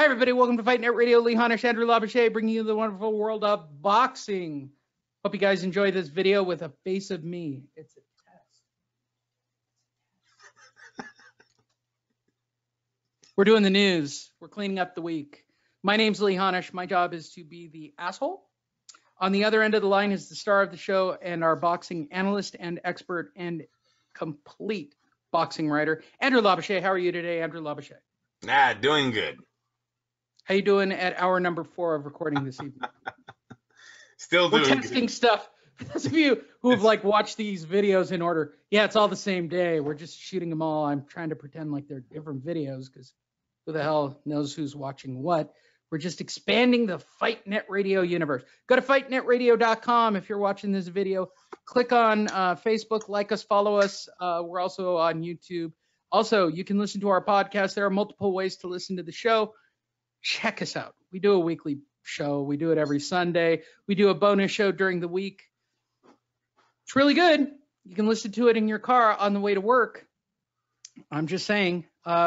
Hi, everybody. Welcome to FightNet Radio. Lee Hanisch, Andrew LaBasche, bringing you the wonderful world of boxing. Hope you guys enjoy this video with a face of me. It's a test. We're doing the news. We're cleaning up the week. My name's Lee Hanisch. My job is to be the asshole. On the other end of the line is the star of the show and our boxing analyst and expert and complete boxing writer, Andrew LaBasche. How are you today, Andrew LaBasche? Doing good. How you doing at hour number 4 of recording this evening? Still doing good. We're testing stuff. For those of you who have watched these videos in order, yeah, it's all the same day. We're just shooting them all. I'm trying to pretend like they're different videos because who the hell knows who's watching what. We're just expanding the FightNet Radio universe. Go to FightNetRadio.com if you're watching this video. Click on Facebook, like us, follow us. We're also on YouTube. Also, you can listen to our podcast. There are multiple ways to listen to the show. Check us out. We do a weekly show. We do it every Sunday. We do a bonus show during the week. It's really good. You can listen to it in your car on the way to work. I'm just saying,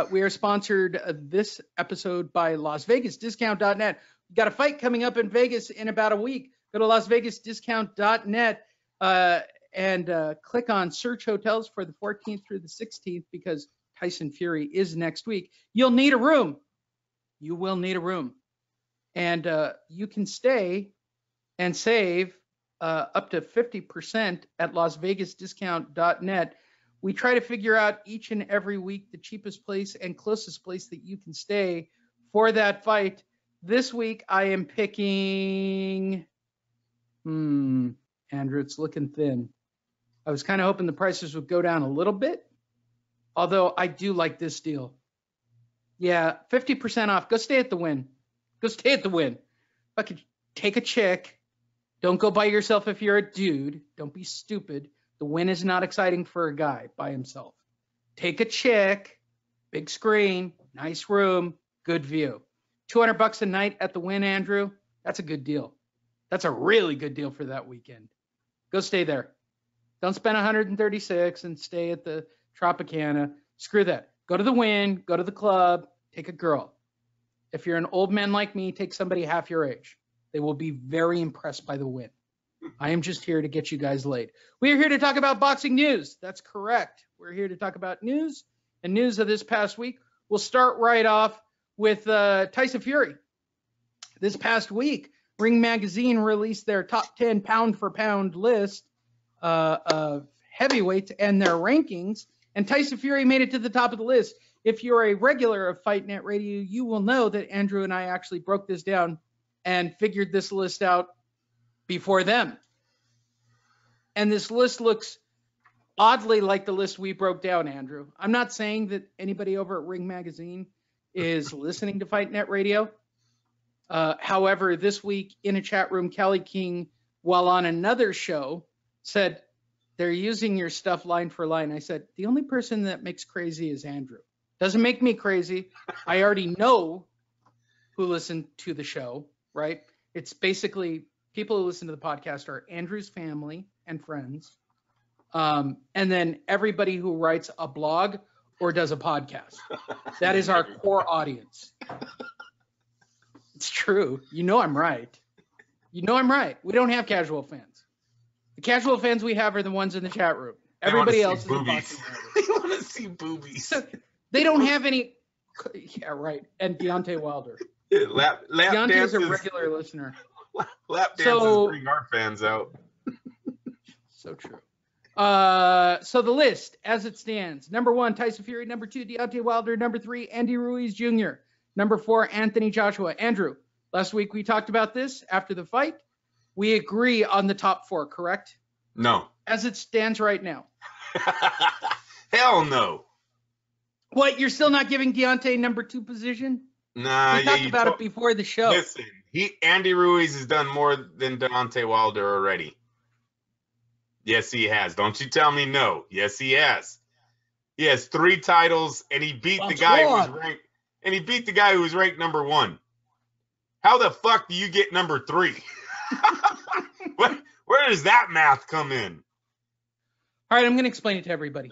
we are sponsored this episode by LasVegasDiscount.net. We've got a fight coming up in Vegas in about a week. Go to LasVegasDiscount.net and click on Search Hotels for the 14th through the 16th because Tyson Fury is next week. You'll need a room. You will need a room, and you can stay and save up to 50% at LasVegasDiscount.net. We try to figure out each and every week the cheapest place and closest place that you can stay for that fight. This week I am picking, Andrew, it's looking thin. I was kind of hoping the prices would go down a little bit, although I do like this deal. Yeah, 50% off. Go stay at the Wynn. Go stay at the Wynn. Fucking take a chick. Don't go by yourself if you're a dude. Don't be stupid. The Wynn is not exciting for a guy by himself. Take a chick. Big screen. Nice room. Good view. $200 a night at the Wynn, Andrew. That's a good deal. That's a really good deal for that weekend. Go stay there. Don't spend $136 and stay at the Tropicana. Screw that. Go to the Wynn. Go to the club. Take a girl. If you're an old man like me, take somebody half your age. They will be very impressed by the Win. I am just here to get you guys laid. We are here to talk about boxing news. That's correct. We're here to talk about news and news of this past week. We'll start right off with Tyson Fury. This past week, Ring Magazine released their top 10 pound for pound list of heavyweights and their rankings. And Tyson Fury made it to the top of the list. If you're a regular of FightNet Radio, you will know that Andrew and I actually broke this down and figured this list out before them. And this list looks oddly like the list we broke down, Andrew. I'm not saying that anybody over at Ring Magazine is listening to FightNet Radio. However, this week in a chat room, Kelly King, while on another show, said, they're using your stuff line for line. I said, the only person that makes crazy is Andrew. Doesn't make me crazy. I already know who listened to the show, right? It's basically people who listen to the podcast are Andrew's family and friends. And then everybody who writes a blog or does a podcast. That is our core audience. It's true. You know I'm right. You know I'm right. We don't have casual fans. The casual fans we have are the ones in the chat room. Everybody else is boobies. They want to see boobies. So they don't have any. Yeah, right. And Deontay Wilder. Yeah, lap Deontay dances. Is a regular listener. Lap dances bring our fans out. So true. So the list as it stands: number 1, Tyson Fury. Number 2, Deontay Wilder. Number 3, Andy Ruiz Jr. Number 4, Anthony Joshua. Andrew, last week we talked about this after the fight. We agree on the top 4, correct? No. As it stands right now. Hell no. What, you're still not giving Deontay number 2 position? Nah. We talked about it before the show. Listen, Andy Ruiz has done more than Deontay Wilder already. Yes, he has. Don't you tell me no. Yes, he has. He has 3 titles, and he beat the guy who was ranked. And he beat the guy who was ranked number 1. How the fuck do you get number 3? Where does that math come in? All right, I'm going to explain it to everybody.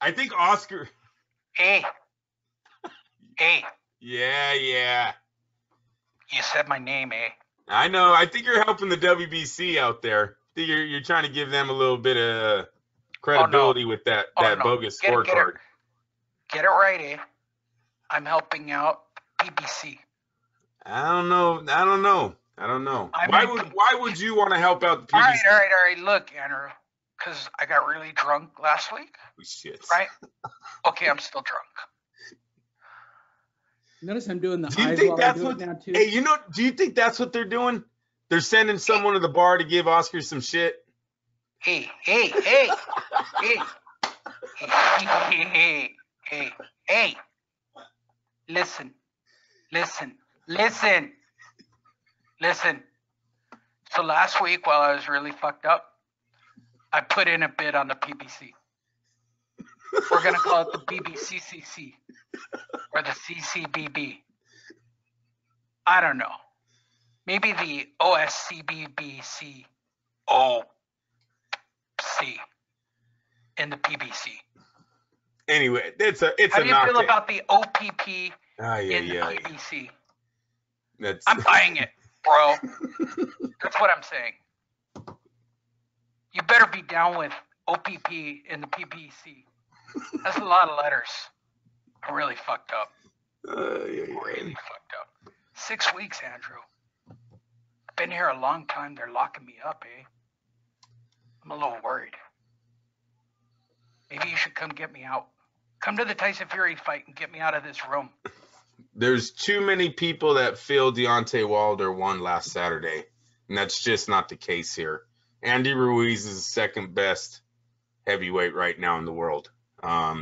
I think Oscar. Hey. Yeah, yeah. You said my name, eh? I know. I think you're helping the WBC out there. I think you're trying to give them a little bit of credibility with that bogus scorecard. Get it right, eh? I'm helping out PBC. I don't know. Why would you want to help out the PBC? All right. Look, Andrew, because I got really drunk last week. Oh, shit. Right? Okay, I'm still drunk. Notice I'm doing the eyes while I do it now, too. Hey, do you think that's what they're doing? They're sending someone to the bar to give Oscar some shit? Hey. Hey. Listen. So last week, while I was really fucked up, I put in a bid on the PBC. We're going to call it the BBCCC or the CCBB. I don't know. Maybe the OSCBBCOC in the PBC. Anyway, it's a knockdown. How do you feel about the OPP in the PBC? I'm buying it, bro. That's what I'm saying. You better be down with OPP in the PBC. That's a lot of letters. I'm really fucked up. Really fucked up. 6 weeks, Andrew. I've been here a long time. They're locking me up, eh? I'm a little worried. Maybe you should come get me out. Come to the Tyson Fury fight and get me out of this room. There's too many people that feel Deontay Wilder won last Saturday, and that's just not the case here. Andy Ruiz is the second best heavyweight right now in the world.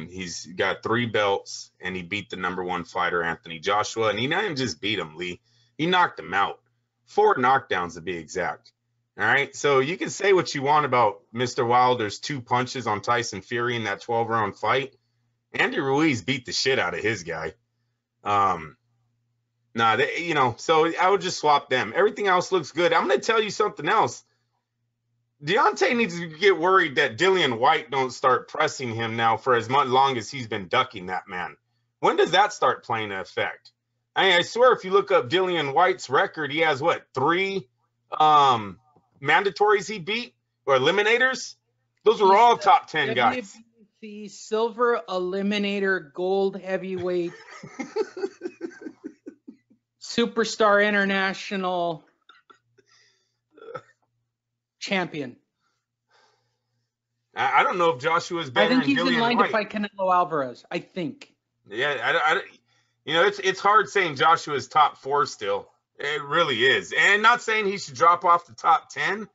He's got 3 belts, and he beat the #1 fighter, Anthony Joshua. And he not even just beat him, Lee. He knocked him out. 4 knockdowns to be exact. All right? So you can say what you want about Mr. Wilder's 2 punches on Tyson Fury in that 12-round fight. Andy Ruiz beat the shit out of his guy. So I would just swap them. Everything else looks good. I'm going to tell you something else. Deontay needs to get worried that Dillian Whyte don't start pressing him now for as long as he's been ducking that man. When does that start playing an effect? I mean, I swear if you look up Dillian Whyte's record, he has, 3 mandatories he beat or eliminators? Those were all top 10 guys. The silver eliminator, gold heavyweight, superstar international... champion. I don't know if Joshua's better. I think he's in line to fight Canelo Alvarez. I think. Yeah, it's hard saying Joshua's top 4 still. It really is, and not saying he should drop off the top 10,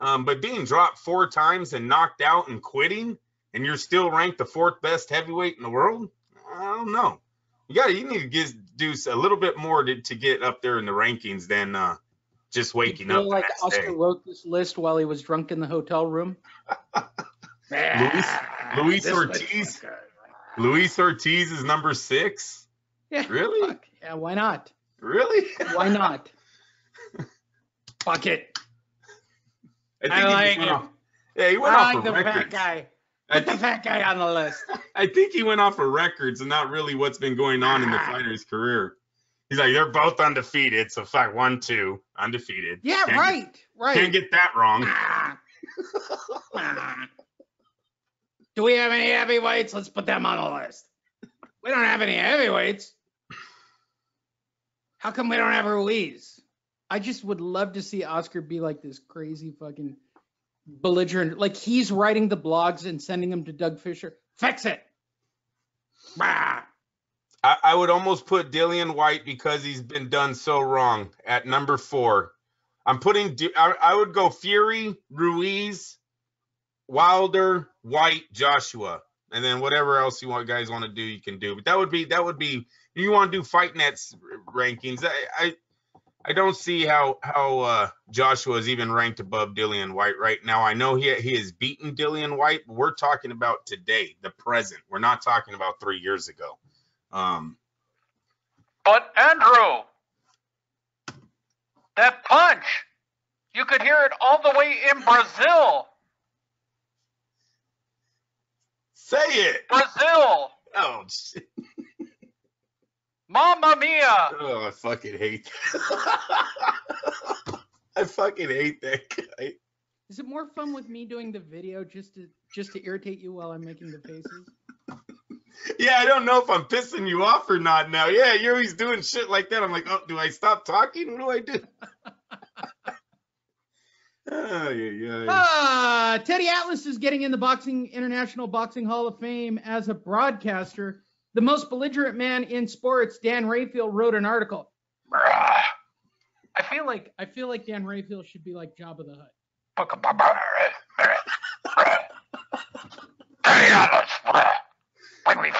but being dropped 4 times and knocked out and quitting, and you're still ranked the 4th best heavyweight in the world. I don't know. You need to do a little bit more to get up there in the rankings than. Just waking up. Like Oscar wrote this list while he was drunk in the hotel room. Luis Ortiz. Luis Ortiz is #6. Yeah. Really? Fuck. Yeah. Why not? Really? Why not? Fuck it. I think he went off the fat guy. Put the fat guy on the list. I think he went off of records and not really what's been going on in the fighter's career. He's like, they're both undefeated, so fuck 1-2, undefeated. Yeah, right. Can't get that wrong. Do we have any heavyweights? Let's put them on the list. We don't have any heavyweights. How come we don't have Ruiz? I just would love to see Oscar be like this crazy fucking belligerent. Like he's writing the blogs and sending them to Doug Fisher. Fix it. I would almost put Dillian Whyte because he's been done so wrong at #4. I would go Fury, Ruiz, Wilder, Whyte, Joshua, and then whatever else you guys want to do, you can do. But that would be you want to do FightNet's rankings. I don't see how Joshua is even ranked above Dillian Whyte right now. I know he has beaten Dillian Whyte. But we're talking about today, the present. We're not talking about 3 years ago. But Andrew, that punch, you could hear it all the way in Brazil. Say it. Brazil. Oh, shit. Mamma mia! Oh, I fucking hate that. I fucking hate that guy. Is it more fun with me doing the video just to irritate you while I'm making the faces? Yeah, I don't know if I'm pissing you off or not now. Yeah, you're always doing shit like that. I'm like, oh, do I stop talking? What do I do? Oh, yeah, yeah. Teddy Atlas is getting in the International Boxing Hall of Fame as a broadcaster. The most belligerent man in sports, Dan Rayfield, wrote an article. I feel like Dan Rayfield should be like Jabba the Hutt. Bring me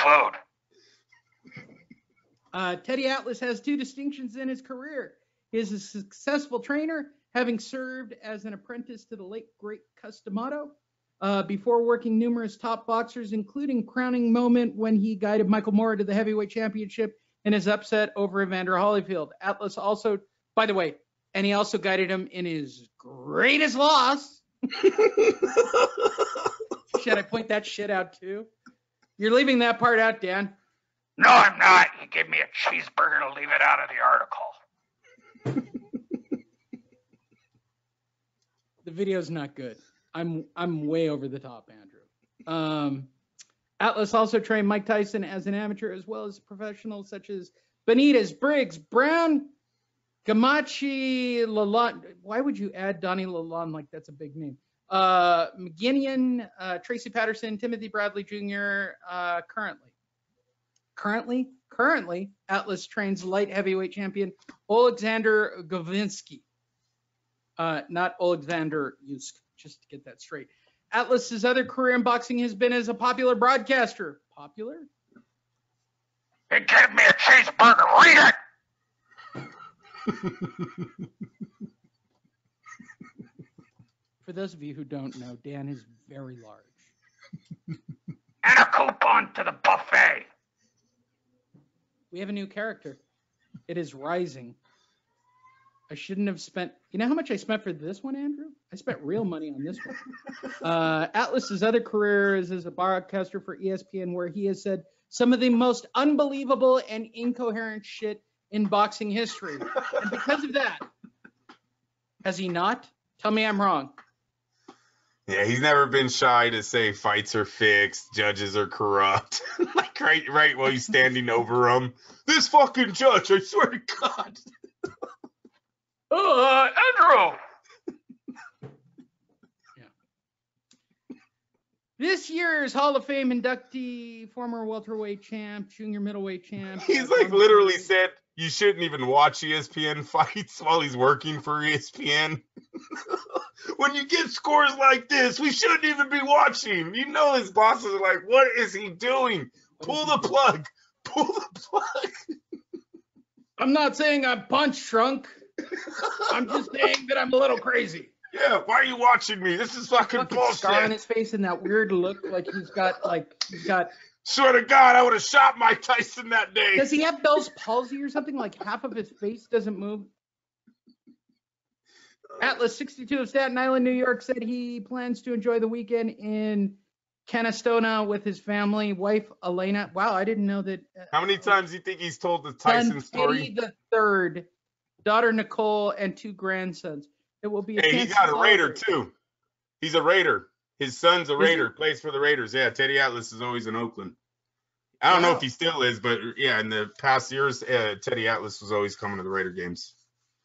food. Teddy Atlas has two distinctions in his career. He is a successful trainer, having served as an apprentice to the late great Customato, before working numerous top boxers, including crowning moment when he guided Michael Moore to the heavyweight championship in his upset over Evander Holyfield. Atlas also, by the way, and he also guided him in his greatest loss. Should I point that shit out too? You're leaving that part out, Dan. No, I'm not. You gave me a cheeseburger to leave it out of the article. The video's not good. I'm way over the top, Andrew. Atlas also trained Mike Tyson as an amateur as well as professionals such as Benitez, Briggs, Brown, Gamachi, Lalonde. Why would you add Donnie Lalonde like that's a big name? McGinnian, Tracy Patterson, Timothy Bradley Jr. Currently, Atlas trains light heavyweight champion Oleksandr Govinsky. Not Oleksandr Usyk, just to get that straight. Atlas's other career in boxing has been as a popular broadcaster. Popular? It gave me a cheeseburger. Read it! For those of you who don't know, Dan is very large. And a coupon to the buffet. We have a new character. It is Rising. I shouldn't have spent. You know how much I spent for this one, Andrew? I spent real money on this one. Atlas's other career is as a broadcaster for ESPN, where he has said some of the most unbelievable and incoherent shit in boxing history. And because of that, has he not? Tell me I'm wrong. Yeah, he's never been shy to say fights are fixed, judges are corrupt. Like right while he's standing over him. This fucking judge, I swear to God. Andrew! Yeah. This year's Hall of Fame inductee, former welterweight champ, junior middleweight champ. He's like literally said, you shouldn't even watch ESPN fights while he's working for ESPN. When you get scores like this, we shouldn't even be watching. You know his bosses are like, what is he doing? Pull the plug. Pull the plug. I'm not saying I'm punch drunk. I'm just saying that I'm a little crazy. Yeah, why are you watching me? This is fucking bullshit. Scar on his face and that weird look like he's got swear to God, I would have shot Mike Tyson that day. Does he have Bell's palsy or something? Like half of his face doesn't move? Atlas 62 of Staten Island, New York said he plans to enjoy the weekend in Canastona with his family, wife, Elena. Wow, I didn't know that. How many times do you think he's told the Tyson story? Eddie III, daughter Nicole, and two grandsons. It will be he got a Raider too. He's a Raider. His son's a Raider, plays for the Raiders. Yeah, Teddy Atlas is always in Oakland. I don't know if he still is, but yeah, in the past years, Teddy Atlas was always coming to the Raider games.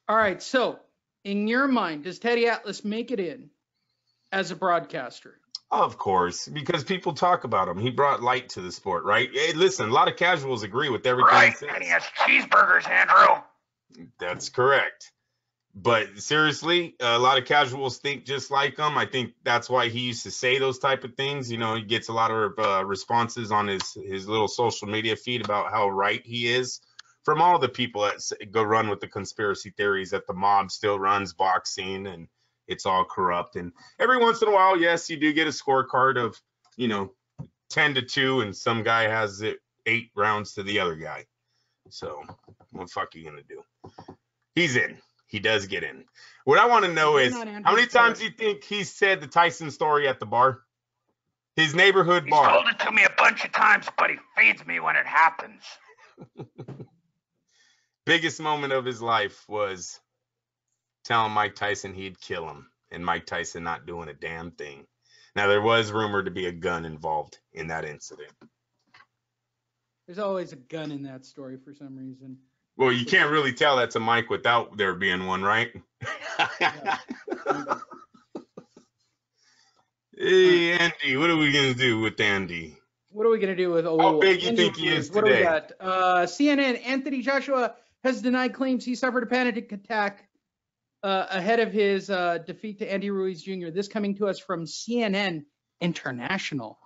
All right, so in your mind, does Teddy Atlas make it in as a broadcaster? Of course, because people talk about him. He brought light to the sport, right? Hey, listen, a lot of casuals agree with everything he says. Right, and he has cheeseburgers, Andrew. That's correct. But seriously, a lot of casuals think just like him. I think that's why he used to say those type of things. You know, he gets a lot of responses on his little social media feed about how right he is from all the people that go run with the conspiracy theories that the mob still runs boxing and it's all corrupt. And every once in a while, yes, you do get a scorecard of, 10-2 and some guy has it 8 rounds to the other guy. So what the fuck are you going to do? He's in. He does get in. What I want to know is how many times do you think he said the Tyson story at the bar? His neighborhood bar. He told it to me a bunch of times, but he feeds me when it happens. biggest moment of his life was telling Mike Tyson he'd kill him and Mike Tyson not doing a damn thing. Now, there was rumored to be a gun involved in that incident. There's always a gun in that story for some reason. Well, you can't really tell that's a Mike without there being one, right? Yeah. Hey, Andy, what are we going to do with Andy? What are we going to do with old How big you Andy think he is today? What do we got? CNN, Anthony Joshua has denied claims he suffered a panic attack ahead of his defeat to Andy Ruiz Jr. This coming to us from CNN International.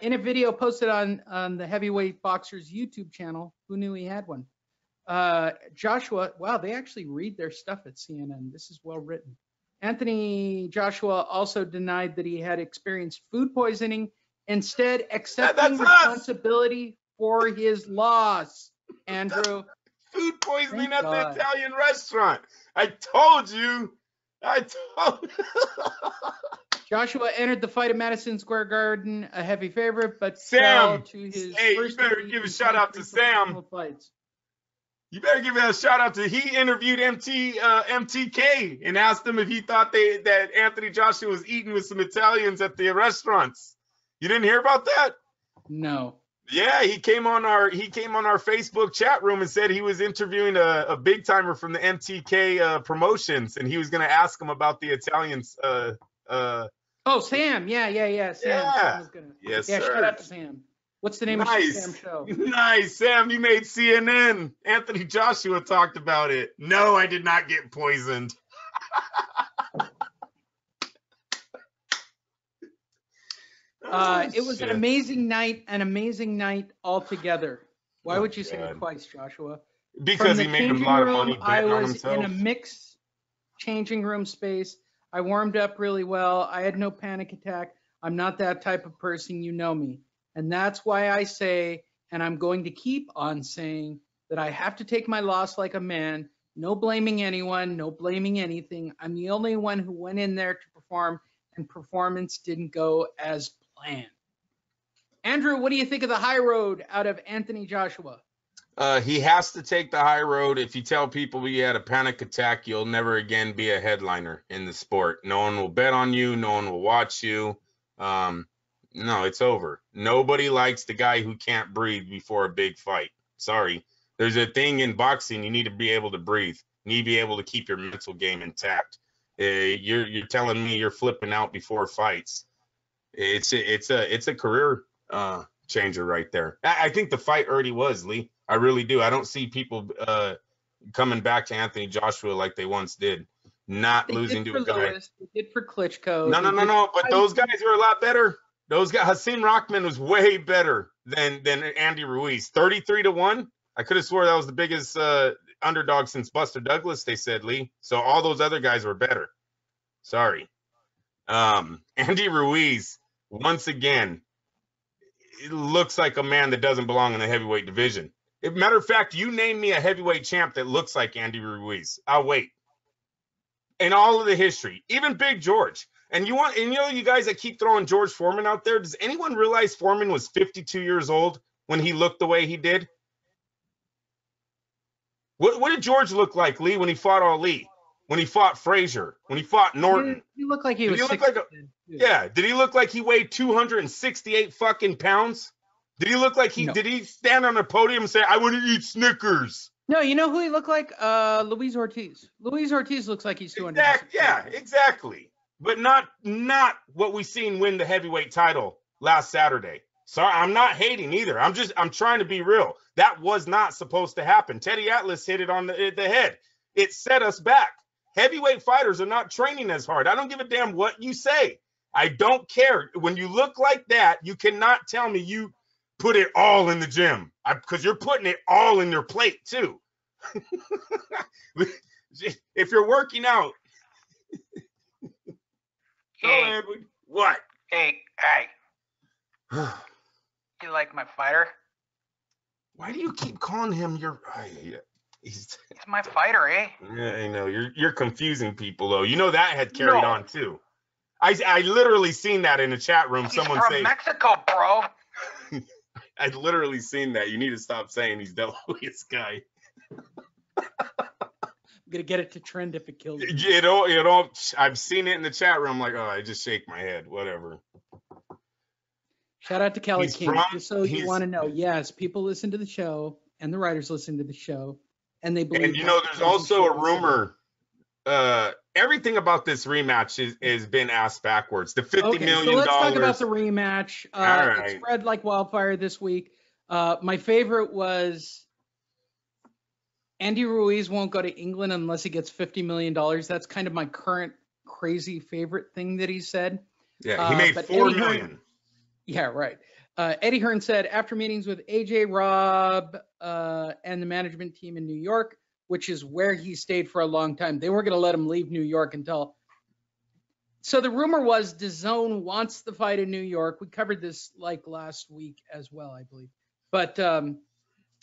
In a video posted on the heavyweight boxer's YouTube channel, who knew he had one? Joshua, wow, they actually read their stuff at CNN. This is well written. Anthony Joshua also denied that he had experienced food poisoning, instead accepting responsibility for his loss. Andrew. Food poisoning at the Italian restaurant. I told you. Joshua entered the fight at Madison Square Garden, a heavy favorite, but Sam, you better give a shout out to Sam. You better give a shout out to he interviewed MTK and asked him if he thought that Anthony Joshua was eating with some Italians at the restaurants. You didn't hear about that? No. Yeah, he came on our Facebook chat room and said he was interviewing a big timer from the MTK promotions, and he was going to ask him about the Italians. Oh, Sam. Yeah. Sam. Yeah, shout out to Sam. What's the name of the Sam show? Nice, Sam. You made CNN. Anthony Joshua talked about it. No, I did not get poisoned. It was an amazing night, altogether. Why would you say it twice, Joshua? Because he made a lot of money betting on himself. I was in a mixed changing room space. I warmed up really well. I had no panic attack. I'm not that type of person. You know me. And that's why I say, and I'm going to keep on saying, that I have to take my loss like a man. No blaming anyone. No blaming anything. I'm the only one who went in there to perform, and performance didn't go as planned. Andrew, what do you think of the high road out of Anthony Joshua? He has to take the high road. If you tell people you had a panic attack, you'll never again be a headliner in the sport. No one will bet on you. No one will watch you. No, it's over. Nobody likes the guy who can't breathe before a big fight. Sorry. There's a thing in boxing. You need to be able to breathe. You need to be able to keep your mental game intact. You're telling me you're flipping out before fights. It's a career changer right there. I think the fight already was, Lee. I really do. I don't see people coming back to Anthony Joshua like they once did. Not losing to a guy. They did for Klitschko. No. But those guys were a lot better. Those guys. Hasim Rahman was way better than Andy Ruiz. 33-1. I could have swore that was the biggest underdog since Buster Douglas, they said, Lee. So all those other guys were better. Sorry. Andy Ruiz, once again, it looks like a man that doesn't belong in the heavyweight division. As a matter of fact, you name me a heavyweight champ that looks like Andy Ruiz. I'll wait. In all of the history, even Big George. You guys that keep throwing George Foreman out there, does anyone realize Foreman was 52 years old when he looked the way he did? What did George look like, Lee, when he fought Ali, when he fought Frazier, when he fought Norton? He looked like he was 60. Did he look like he weighed 268 fucking pounds? Did he look like he? No. Did he stand on a podium and say, "I want to eat Snickers"? No, you know who he looked like? Luis Ortiz. Luis Ortiz looks like he's 200. Exactly. But not what we seen win the heavyweight title last Saturday. Sorry, I'm not hating either. I'm trying to be real. That was not supposed to happen. Teddy Atlas hit it on the head. It set us back. Heavyweight fighters are not training as hard. I don't give a damn what you say. I don't care. When you look like that, you cannot tell me you put it all in the gym, because you're putting it all in your plate too. If you're working out. Hey, what? Hey. You like my fighter? Why do you keep calling him your? He's my fighter, eh? Yeah, I know. You're confusing people, though. You know that had carried on too. I literally seen that in a chat room. He's someone saying Mexico, bro. I literally seen that. You need to stop saying he's the holiest guy. I'm gonna get it to trend if it kills me. You know, I've seen it in the chat room. Like, oh, I just shake my head. Whatever. Shout out to Kelly King. Just so you want to know, yes, people listen to the show, and the writers listen to the show, and they believe. And you know, there's also a rumor. Everything about this rematch has been asked backwards. The $50 million. So let's talk about the rematch. All right. It spread like wildfire this week. My favorite was Andy Ruiz won't go to England unless he gets $50 million. That's kind of my current crazy favorite thing that he said. Yeah, he made $4 million. Hearn, yeah, right. Eddie Hearn said, after meetings with AJ, Rob, and the management team in New York, which is where he stayed for a long time. They weren't going to let him leave New York until. So the rumor was DAZN wants the fight in New York. We covered this like last week as well, I believe. But this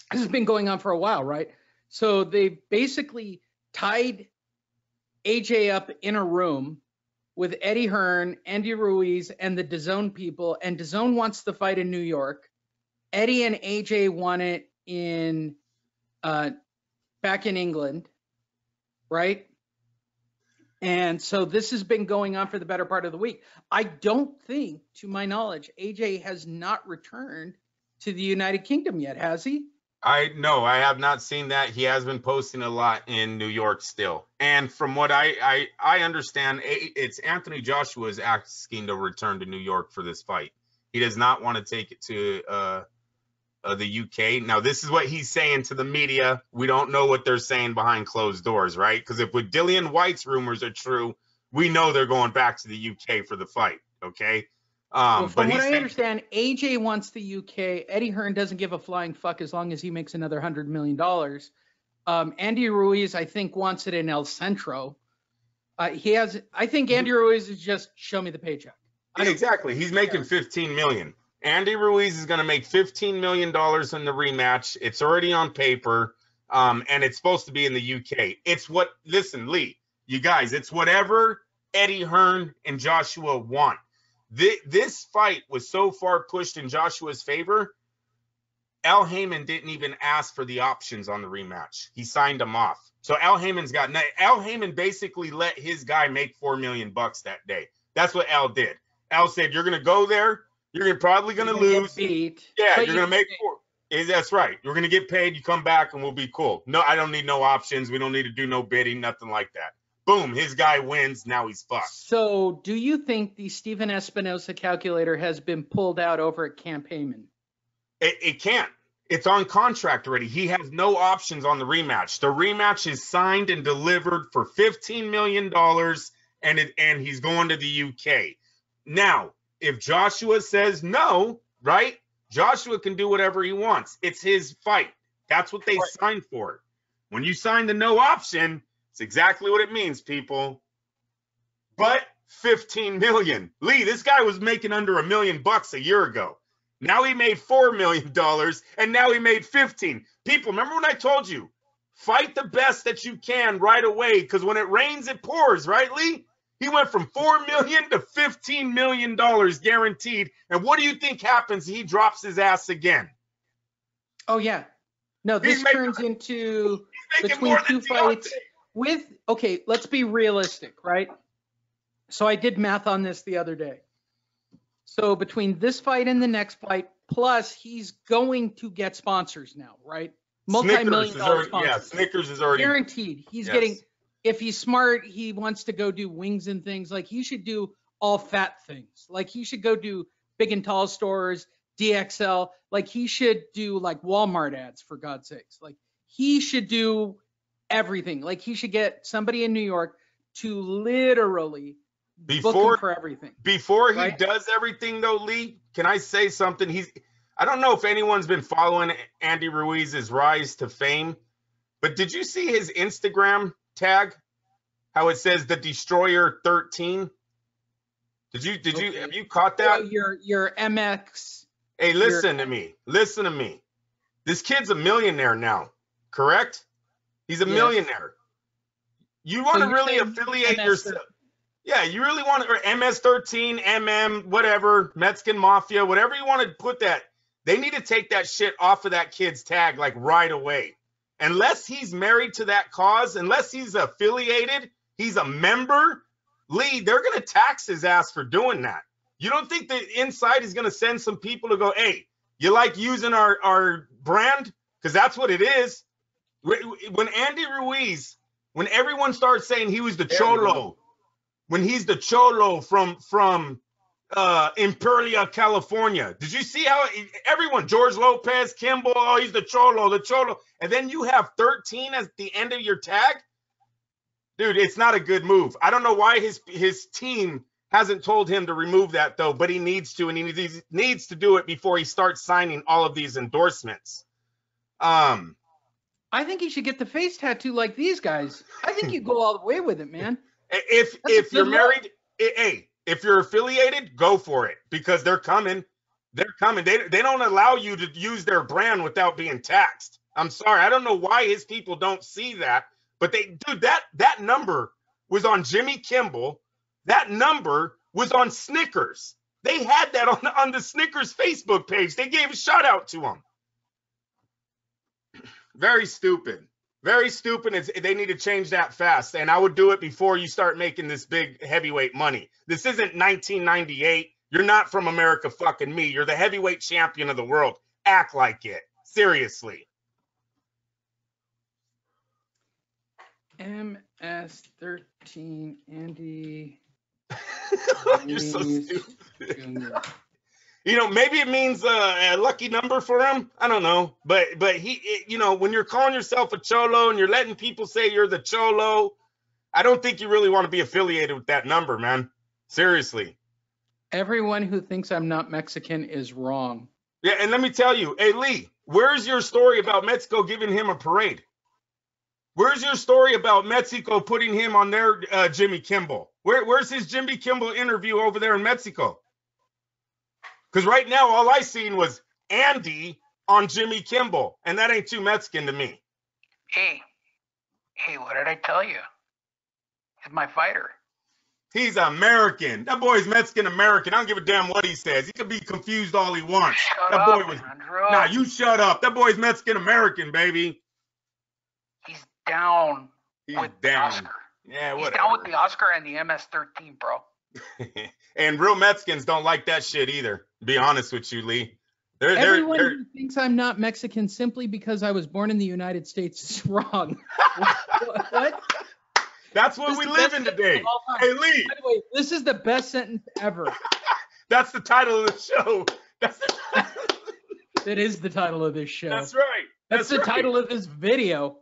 has been going on for a while, right? So they basically tied AJ up in a room with Eddie Hearn, Andy Ruiz, and the DAZN people. And DAZN wants the fight in New York. Eddie and AJ want it in back in England, right? And so this has been going on for the better part of the week. I don't think, to my knowledge, AJ has not returned to the United Kingdom yet, has he? No, I have not seen that. He has been posting a lot in New York still. And from what I understand, it's Anthony Joshua is asking to return to New York for this fight. He does not want to take it to the UK. Now, this is what he's saying to the media. We don't know what they're saying behind closed doors, right? Because if with Dillian Whyte's rumors are true, we know they're going back to the UK for the fight, okay? Well, from what I understand, AJ wants the UK. Eddie Hearn doesn't give a flying fuck as long as he makes another $100 million. Andy Ruiz, I think, wants it in El Centro. I think Andy Ruiz is just show me the paycheck. Exactly. He's making $15 million. Andy Ruiz is going to make $15 million in the rematch. It's already on paper, and it's supposed to be in the UK. It's what – listen, Lee, you guys, it's whatever Eddie Hearn and Joshua want. This fight was so far pushed in Joshua's favor, Al Haymon didn't even ask for the options on the rematch. He signed them off. So Al Heyman's got – Al Haymon basically let his guy make $4 million that day. That's what Al did. Al said, you're going to go there. You're probably going to lose. Yeah, you're going to make four. That's right. You're going to get paid. You come back and we'll be cool. No, I don't need no options. We don't need to do no bidding, nothing like that. Boom, his guy wins. Now he's fucked. So do you think the Stephen Espinosa calculator has been pulled out over at Camp Haymon? It can't. It's on contract already. He has no options on the rematch. The rematch is signed and delivered for $15 million, and he's going to the UK. Now, if Joshua says no, right? Joshua can do whatever he wants. It's his fight. That's what they signed for. When you sign the no option, it's exactly what it means, people. But $15 million. Lee, this guy was making under $1 million a year ago. Now he made $4 million, and now he made 15. People, remember when I told you, fight the best that you can right away, because when it rains, it pours, right, Lee? He went from $4 million to $15 million guaranteed. And what do you think happens? He drops his ass again. Oh, yeah. No, this turns into between two fights with, okay, let's be realistic, right? So I did math on this the other day. So between this fight and the next fight, plus he's going to get sponsors now, right? Multi-million-dollar sponsors. Yeah, Snickers is already. Guaranteed. He's getting. If he's smart, he wants to go do wings and things. Like, he should do all fat things. Like, he should go do big and tall stores, DXL. Like, he should do, like, Walmart ads, for God's sakes. Like, he should do everything. Like, he should get somebody in New York to literally book him for everything. Before he does everything, though, Lee, can I say something? I don't know if anyone's been following Andy Ruiz's rise to fame, but did you see his Instagram tag, how it says the Destroyer 13? Did you have you caught that? Your MX. Hey, listen to me. This kid's a millionaire now, correct? He's a millionaire. You want to really affiliate yourself? Yeah, you really want to, or MS-13, whatever, Mexican Mafia, whatever you want to put that. They need to take that shit off of that kid's tag like right away. unless he's married to that cause, unless he's affiliated, he's a member, Lee, they're going to tax his ass for doing that. You don't think the inside is going to send some people to go, hey, you like using our brand? Because that's what it is. When Andy Ruiz, when everyone starts saying he was the Cholo, when he's the Cholo from Imperia, California. Did you see how everyone, George Lopez, Kimball, oh, he's the Cholo, and then you have 13 at the end of your tag? Dude, it's not a good move. I don't know why his team hasn't told him to remove that, though, but he needs to, and he needs to do it before he starts signing all of these endorsements. I think he should get the face tattoo like these guys. I think you go all the way with it, man. If you're married, hey, if you're affiliated, go for it, because they're coming. They're coming. They don't allow you to use their brand without being taxed. I'm sorry. I don't know why his people don't see that, but they do. That number was on Jimmy Kimmel. That number was on Snickers. They had that on the Snickers Facebook page. They gave a shout out to him. Very stupid. Very stupid. They need to change that fast. And I would do it before you start making this big heavyweight money. This isn't 1998. You're not from America fucking me. You're the heavyweight champion of the world. Act like it. Seriously. MS-13 Andy. You're so stupid. You know, maybe it means a lucky number for him. I don't know. But you know, when you're calling yourself a Cholo and you're letting people say you're the Cholo, I don't think you really want to be affiliated with that number, man. Seriously. Everyone who thinks I'm not Mexican is wrong. Yeah, and let me tell you, hey, Lee, where's your story about Mexico giving him a parade? Where's your story about Mexico putting him on their Jimmy Kimmel? Where's his Jimmy Kimmel interview over there in Mexico? Because right now, all I seen was Andy on Jimmy Kimmel, and that ain't too Mexican to me. Hey, what did I tell you? He's my fighter. He's American. That boy's Mexican-American. I don't give a damn what he says. He could be confused all he wants. Shut up, Andrew. Nah, you shut up. That boy's Mexican-American, baby. He's down with the Oscar. Yeah, whatever. He's down with the Oscar and the MS-13, bro. And real Mexicans don't like that shit either, to be honest with you, Lee. Everyone who thinks I'm not Mexican simply because I was born in the United States is wrong. What? That's what we live in today. Hey, Lee. By the way, this is the best sentence ever. That's the title of the show. That is the title of this show. That's right. That's the title of this video.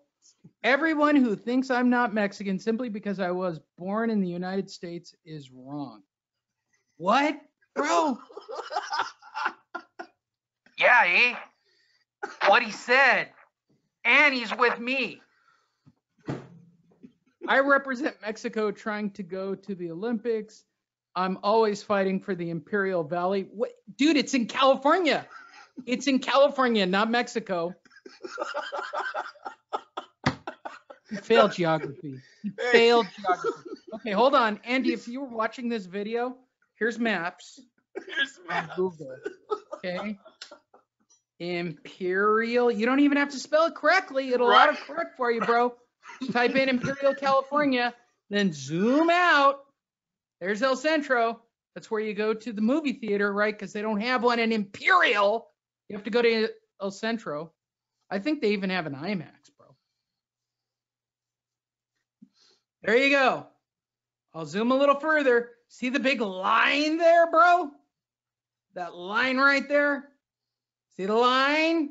Everyone who thinks I'm not Mexican simply because I was born in the United States is wrong. What, bro? Yeah, eh? What he said. And he's with me. I represent Mexico trying to go to the Olympics. I'm always fighting for the Imperial Valley. What? Dude, it's in California. It's in California, not Mexico. You failed geography. Okay, hold on. Andy, if you were watching this video, here's maps. Here's maps. On Google. Okay. Imperial. You don't even have to spell it correctly. It'll auto-correct for you, bro. Type in Imperial, California, then zoom out. There's El Centro. That's where you go to the movie theater, right? Because they don't have one in Imperial. You have to go to El Centro. I think they even have an IMAX. There you go. I'll zoom a little further. See the big line there, bro? That line right there? See the line?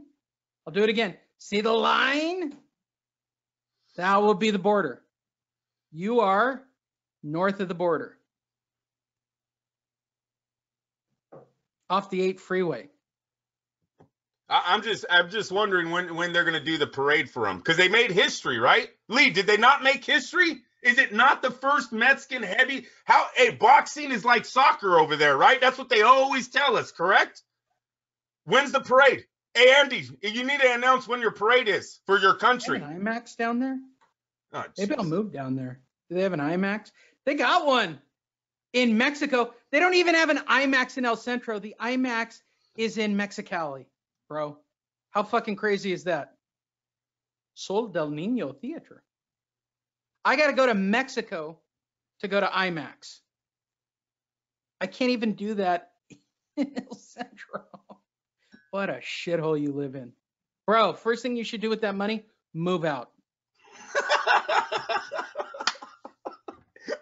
I'll do it again. See the line? That will be the border. You are north of the border. Off the 8 freeway. I'm just wondering when they're going to do the parade for him. Because they made history, right? Lee, did they not make history? Is it not the first Mexican heavy? Boxing is like soccer over there, right? That's what they always tell us, correct? When's the parade? Hey, Andy, you need to announce when your parade is for your country. They have an IMAX down there? Oh, maybe I'll move down there. Do they have an IMAX? They got one in Mexico. They don't even have an IMAX in El Centro. The IMAX is in Mexicali, bro. How fucking crazy is that? Sol del Nino Theater. I got to go to Mexico to go to IMAX. I can't even do that in El Centro. What a shithole you live in. Bro, first thing you should do with that money, move out.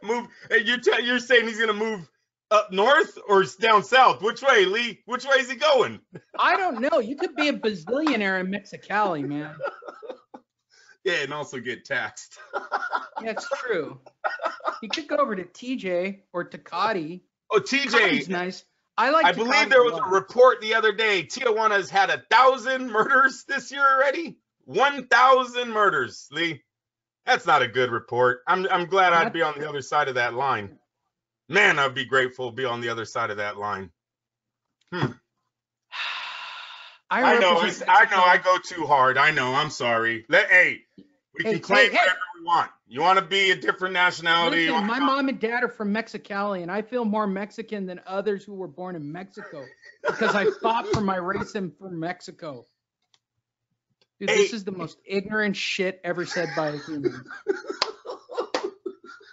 Move. You're saying he's going to move up north or down south? Which way, Lee? Which way is he going? I don't know. You could be a bazillionaire in Mexicali, man. Yeah, and also get taxed. That's true. You could go over to TJ or Tecate. Oh, TJ. Tecate's nice. I believe there was a report the other day. Tijuana's had 1,000 murders this year already. 1,000 murders, Lee. That's not a good report. I'm glad I'd be on the other side of that line. Man, I'd be grateful to be on the other side of that line. I know. I go too hard. I know. I'm sorry. Hey, we can claim whatever we want. You want to be a different nationality. Listen, my mom and dad are from Mexicali, and I feel more Mexican than others who were born in Mexico because I fought for my race and for Mexico. Dude, this is the most ignorant shit ever said by a human.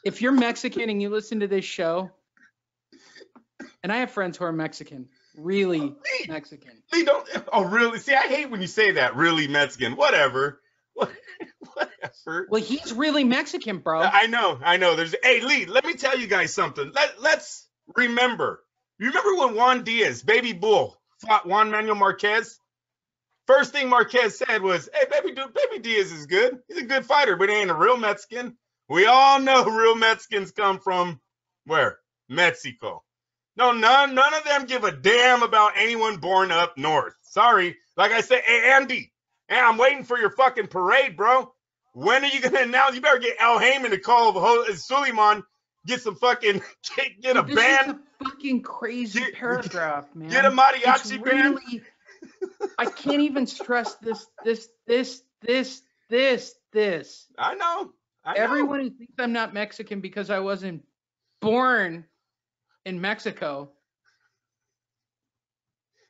If you're Mexican and you listen to this show, and I have friends who are Mexican, really Mexican. They don't. Oh, really? See, I hate when you say that, really Mexican. Whatever. Whatever. Well, he's really Mexican, bro. I know. Hey, Lee, let me tell you guys something. Let's remember. You remember when Juan Diaz, Baby Bull, fought Juan Manuel Marquez? First thing Marquez said was, hey, Baby Diaz is good. He's a good fighter, but he ain't a real Mexican. We all know real Mexicans come from where? Mexico. No, none of them give a damn about anyone born up north. Sorry. Like I said, hey, Andy, I'm waiting for your fucking parade, bro. When are you going to announce? You better get Al Haymon to call Sulaimán, get some fucking, get a band. This is a fucking crazy paragraph, man. Get a mariachi band. I can't even stress this. I know. Everyone who thinks I'm not Mexican because I wasn't born in Mexico.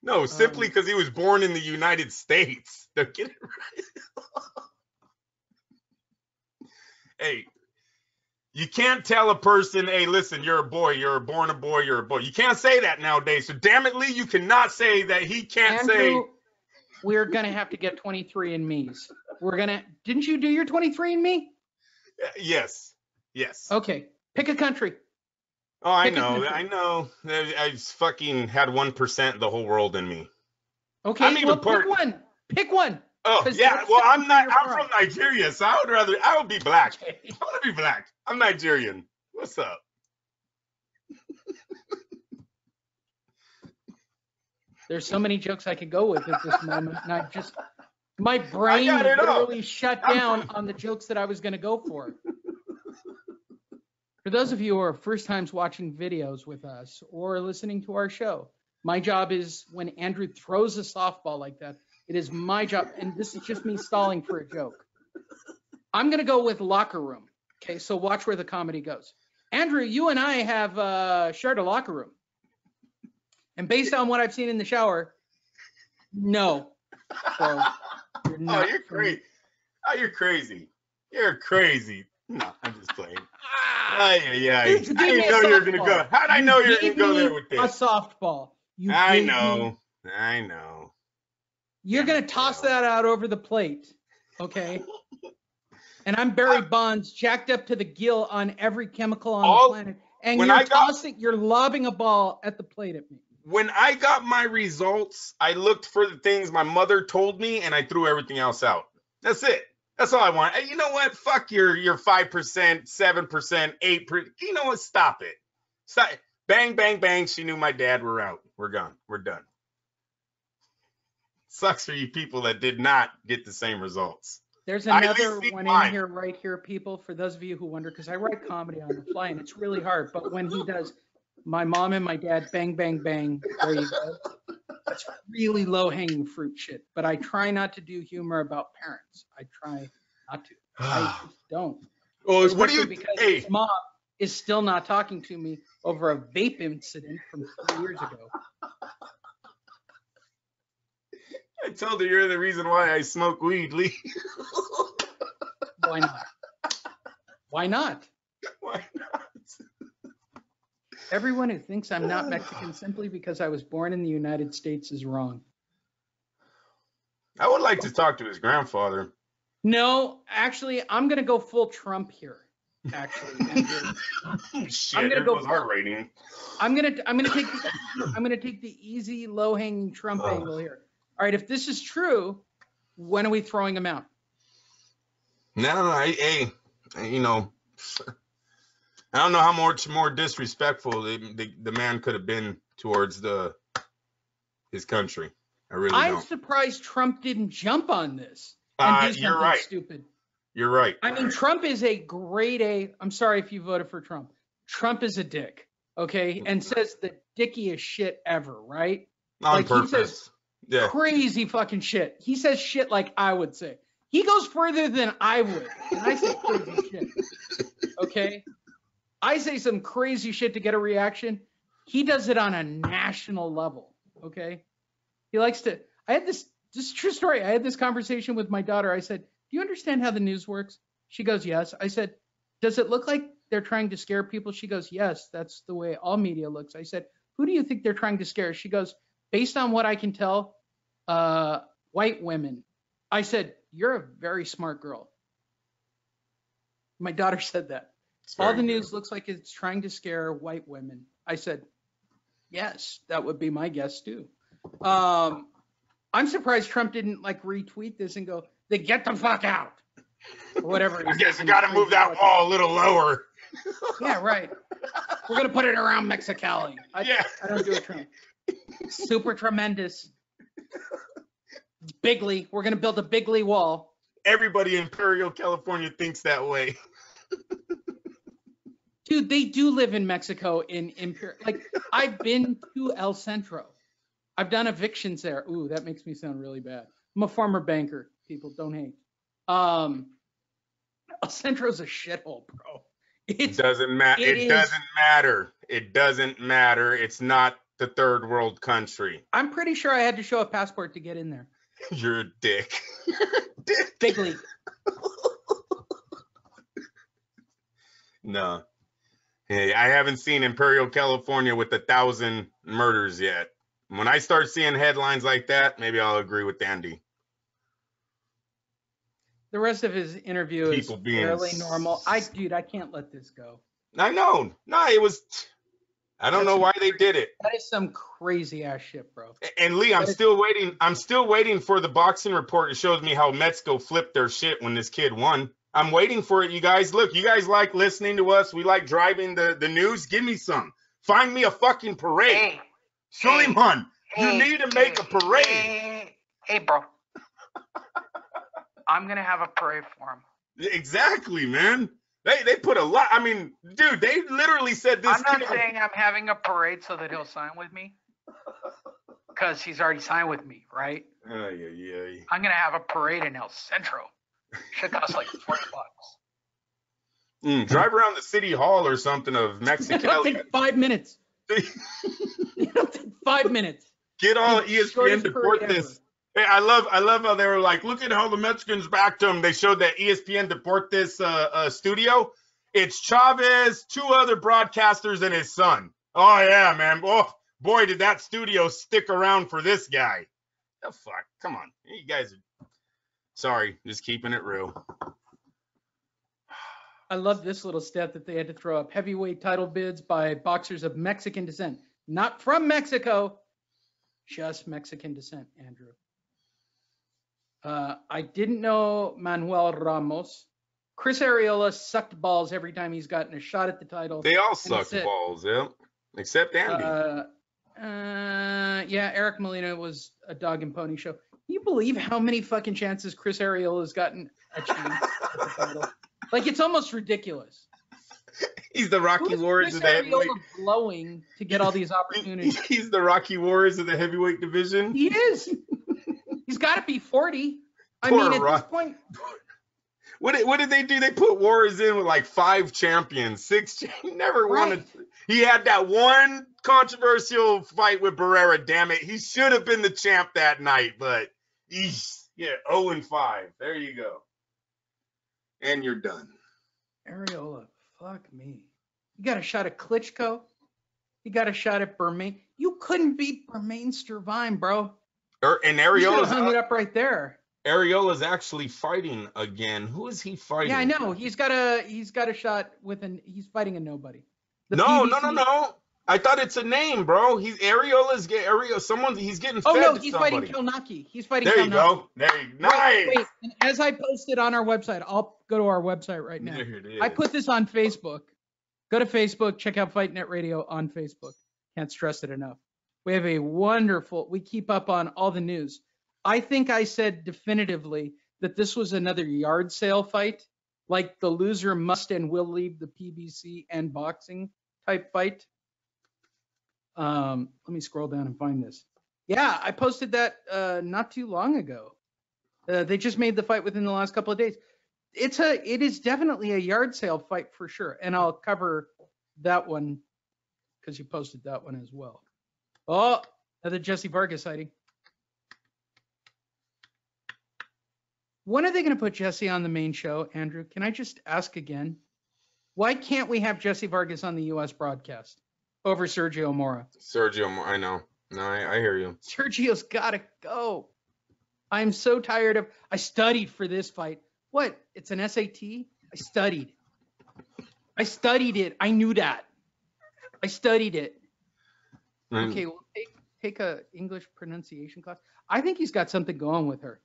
No, simply because he was born in the United States. They're getting it right. Hey, you can't tell a person, hey, listen, you're a boy, you're born a boy, you're a boy. You can't say that nowadays. So damn it, Lee, you cannot say that he can't say. We're going to have to get 23andMes. Didn't you do your 23andMe? Yes. Okay. Pick a country. I know. I fucking had 1% of the whole world in me. Okay. Pick one. Oh, yeah. Well, I'm from Nigeria, so I would be black. Okay. I want to be black. I'm Nigerian. What's up? There's so many jokes I could go with at this moment. And my brain literally shut down on the jokes that I was going to go for. For those of you who are first times watching videos with us or listening to our show, my job is when Andrew throws a softball like that, it is my job, and this is just me stalling for a joke. I'm going to go with locker room. Okay, so watch where the comedy goes. Andrew, you and I have shared a locker room. And based on what I've seen in the shower, no. So you're crazy. Oh, you're crazy. You're crazy. No, I'm just playing. Yeah. I didn't know you were going to go. How did I know you were going to go there with this? A softball. I know. You're going to toss that out over the plate, okay? And I'm Barry Bonds, jacked up to the gill on every chemical on the planet. And you're lobbing a ball at the plate at me. When I got my results, I looked for the things my mother told me, and I threw everything else out. That's it. That's all I want. You know what? Fuck your 5%, 7%, 8%. You know what? Stop it. Stop. Bang, bang, bang. She knew my dad. We're out. We're gone. We're done. Sucks for you people that did not get the same results. There's another one in here, right here, people. For those of you who wonder, because I write comedy on the fly, and it's really hard. But when he does, my mom and my dad, bang, bang, bang, there you go. That's really low-hanging fruit shit. But I try not to do humor about parents. I try not to. I just don't. Well, what do you? Because his mom is still not talking to me over a vape incident from 3 years ago. I told her you're the reason why I smoke weed, Lee. Why not? Why not? Why not? Everyone who thinks I'm not Mexican simply because I was born in the United States is wrong. I would like to talk to his grandfather. No, actually, I'm going to go full Trump here. Actually, shit, I'm gonna go heart rating. I'm gonna take the easy, low-hanging Trump angle here. All right, if this is true, when are we throwing him out? No, you know, I don't know how much more disrespectful the man could have been towards his country. I really don't. I'm surprised Trump didn't jump on this and do something stupid. You're right. I mean, Trump is a grade A. I'm sorry if you voted for Trump. Trump is a dick, okay? And says the dickiest shit ever, right? On purpose. He says crazy fucking shit. He says shit like I would say. He goes further than I would. And I say crazy shit, okay? I say some crazy shit to get a reaction. He does it on a national level, okay? He likes to – I had this – this is a true story. I had this conversation with my daughter. I said, you understand how the news works? She goes, yes. I said, does it look like they're trying to scare people? She goes, yes, that's the way all media looks. I said, who do you think they're trying to scare? She goes, based on what I can tell, white women. I said, you're a very smart girl. My daughter said that. All the news looks like it's trying to scare white women. I said, yes, that would be my guess too. I'm surprised Trump didn't like retweet this and go, they get the fuck out, or whatever. I guess you got to move that wall a little lower. Yeah, right. We're going to put it around Mexicali. I don't do a Trump. Super tremendous. Bigly. We're going to build a bigly wall. Everybody in Imperial, California thinks that way. Dude, they do live in Mexico in Imperial. Like, I've been to El Centro. I've done evictions there. Ooh, that makes me sound really bad. I'm a former banker. People don't hate. El Centro's a shithole, bro. It doesn't matter. It doesn't matter. It's not the third world country. I'm pretty sure I had to show a passport to get in there. You're a dick. Big league. No. Hey, I haven't seen Imperial, California with 1,000 murders yet. When I start seeing headlines like that, maybe I'll agree with Andy. The rest of his interview is fairly normal. I can't let this go. I know. No, it was. I don't know why they did it. That is some crazy ass shit, bro. And Lee, I'm still waiting. I'm still waiting for the boxing report. It shows me how Metzko flipped their shit when this kid won. I'm waiting for it, you guys. Look, you guys like listening to us. We like driving the news. Give me some. Find me a fucking parade. Hey, Sulaimán, you need to make a parade. Hey, bro. I'm going to have a parade for him. Exactly, man. They put a lot. I mean, dude, they literally said this. I'm not saying I'm having a parade so that he'll sign with me. Because he's already signed with me, right? Yeah. I'm going to have a parade in El Centro. Shit costs like $40. Drive around the city hall or something of Mexico. It'll take 5 minutes. It'll take 5 minutes. Get all ESPN Deportes. Hey, I love how they were like, look at how the Mexicans backed him. They showed that ESPN Deportes studio. It's Chavez, 2 other broadcasters, and his son. Oh, yeah, man. Oh, boy, did that studio stick around for this guy. The fuck? Come on. You guys are... Sorry, just keeping it real. I love this little step that they had to throw up. Heavyweight title bids by boxers of Mexican descent. Not from Mexico, just Mexican descent, Andrew. I didn't know Manuel Ramos. Chris Arreola sucked balls every time he's gotten a shot at the title. They all sucked balls, yeah. Except Andy. Eric Molina was a dog and pony show. Can you believe how many fucking chances Chris Arreola's gotten a chance at the title? Like, it's almost ridiculous. He's the Rocky Warriors of the heavyweight. Blowing to get all these opportunities. He's the Rocky Warriors of the heavyweight division. He is. He's got to be 40. This point. What did they do? They put Warriors in with like 5 champions, 6 champions. He never won. He had that one controversial fight with Barrera. Damn it. He should have been the champ that night, but 0-5. There you go. And you're done. Arreola, fuck me. You got a shot at Klitschko. You got a shot at Bermain. You couldn't beat Bermain Stervine, bro. And Arreola's hung it up right there. Arreola's actually fighting again. Who is he fighting? Yeah, I know. He's got a shot with an. He's fighting a nobody. No. I thought it's a name, bro. He's Arreola's get Arreola. Someone he's getting. Oh fed no, he's somebody. Fighting Kownacki. He's fighting. There you Kownacki. Go. There you go. Nice. Wait, and as I posted on our website, I'll go to our website right now. There it is. I put this on Facebook. Go to Facebook. Check out FightNet Radio on Facebook. Can't stress it enough. We have a wonderful. We keep up on all the news. I think I said definitively that this was another yard sale fight, like the loser must and will leave the PBC and boxing type fight. Let me scroll down and find this. Yeah, I posted that not too long ago. They just made the fight within the last couple of days. It is definitely a yard sale fight for sure, and I'll cover that one because you posted that one as well. Oh, another Jesse Vargas sighting. When are they going to put Jesse on the main show, Andrew? Can I just ask again? Why can't we have Jesse Vargas on the U.S. broadcast over Sergio Mora? I know. No, I hear you. Sergio's got to go. I'm so tired of – I studied for this fight. What? It's an SAT? I studied. I studied it. I knew that. I studied it. Okay, well, take a English pronunciation class. I think he's got something going with her.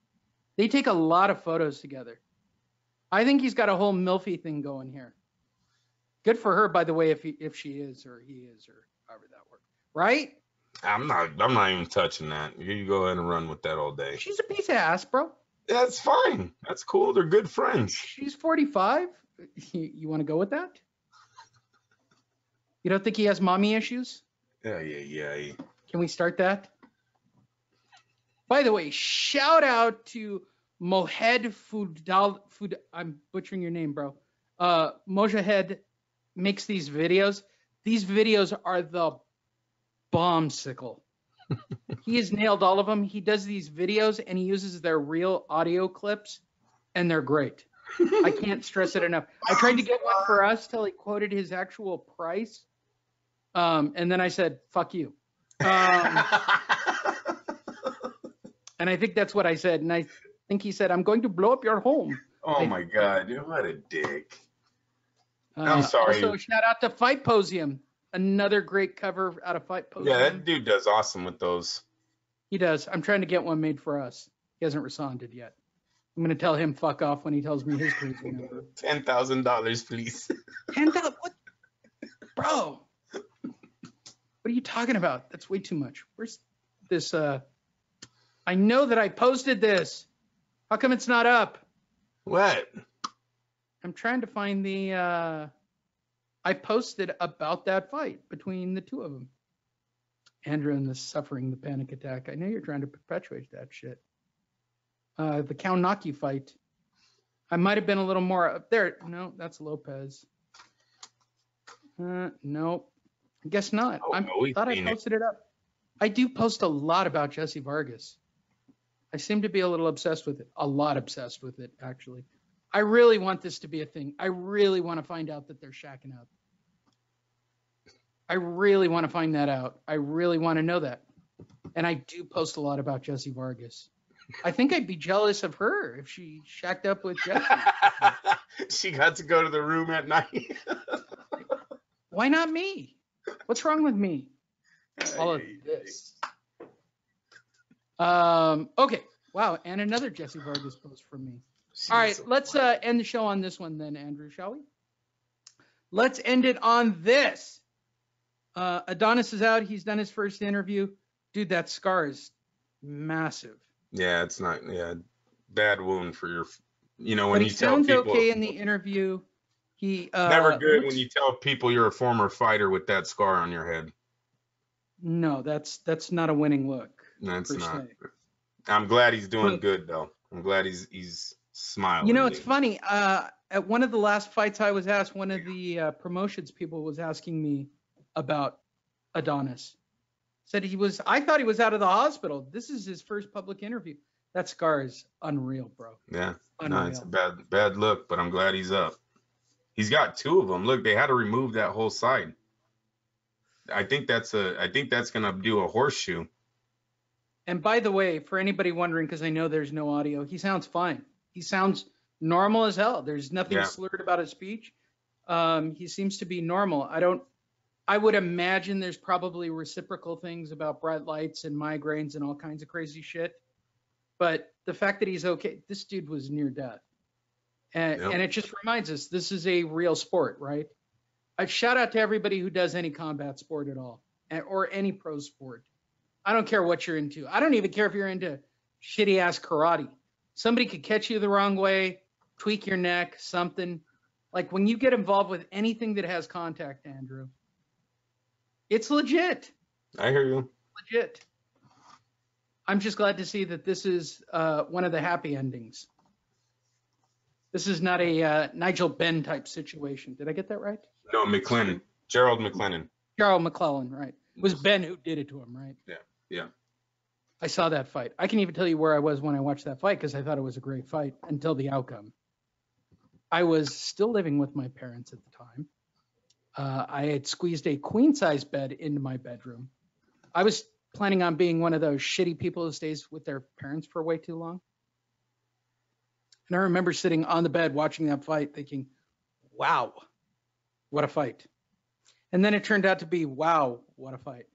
They take a lot of photos together. I think he's got a whole Milfy thing going here. Good for her, by the way, if she is or he is or however that works, right? I'm not even touching that. You go ahead and run with that all day. She's a piece of ass, bro. That's fine. That's cool. They're good friends. She's 45. You want to go with that? You don't think he has mommy issues? Yeah. Can we start that? By the way, shout out to Mohed Food. I'm butchering your name, bro. Mojahed makes these videos. These videos are the bombsicle. He has nailed all of them. He does these videos and he uses their real audio clips, and they're great. I can't stress it enough. I tried to get one for us till he quoted his actual price, and then I said, "Fuck you." And I think that's what I said. And I think he said, I'm going to blow up your home. Oh, my God. What a dick. I'm sorry. So shout out to Fightposium. Another great cover out of Fightposium. Yeah, that dude does awesome with those. He does. I'm trying to get one made for us. He hasn't responded yet. I'm going to tell him fuck off when he tells me his crazy number. $10,000, please. $10,000? What? Bro. What are you talking about? That's way too much. Where's this... I know that I posted this. How come it's not up? What? I'm trying to find the I posted about that fight between the two of them. Andrew and the suffering, the panic attack. I know you're trying to perpetuate that shit. The Kownacki fight. I might have been a little more up there. No, that's Lopez. Nope. I guess not. Oh, I thought I posted it up. I do post a lot about Jesse Vargas. I seem to be a little obsessed with it. A lot obsessed with it, actually. I really want this to be a thing. I really want to find out that they're shacking up. I really want to find that out. I really want to know that. And I do post a lot about Jesse Vargas. I think I'd be jealous of her if she shacked up with Jesse. She got to go to the room at night. Why not me? What's wrong with me? All of this. Okay. Wow. And another Jesse Vargas post from me. All right. Let's end the show on this one then, Andrew, shall we? Let's end it on this. Adonis is out. He's done his first interview. Dude, that scar is massive. Yeah, it's not. Yeah, bad wound for your. You know, when you tell people. He sounds okay in the interview. He never good when you tell people you're a former fighter with that scar on your head. No, that's not a winning look. That's not. I'm glad he's doing good though. I'm glad he's smiling. You know, it's funny. At one of the last fights I was asked, one of the promotions people was asking me about Adonis. Said I thought he was out of the hospital. This is his first public interview. That scar is unreal, bro. Yeah, unreal. No, it's a bad look, but I'm glad he's up. He's got two of them. Look, they had to remove that whole side. I think that's gonna do a horseshoe. And by the way, for anybody wondering, because I know there's no audio, he sounds fine. He sounds normal as hell. There's nothing slurred about his speech. He seems to be normal. I would imagine there's probably reciprocal things about bright lights and migraines and all kinds of crazy shit. But the fact that he's okay, this dude was near death. And it just reminds us, this is a real sport, right? I shout out to everybody who does any combat sport at all, or any pro sport. I don't care what you're into. I don't even care if you're into shitty ass karate. Somebody could catch you the wrong way, tweak your neck, something. Like when you get involved with anything that has contact, Andrew, it's legit. I hear you. Legit. I'm just glad to see that this is one of the happy endings. This is not a Nigel Benn type situation. Did I get that right? No, McLennan. Gerald McLennan. Gerald McClellan, right. It was Ben who did it to him, right? Yeah, yeah. I saw that fight. I can even tell you where I was when I watched that fight because I thought it was a great fight until the outcome. I was still living with my parents at the time. I had squeezed a queen-size bed into my bedroom. I was planning on being one of those shitty people who stays with their parents for way too long. And I remember sitting on the bed watching that fight thinking, wow, what a fight. And then it turned out to be, wow, what a fight.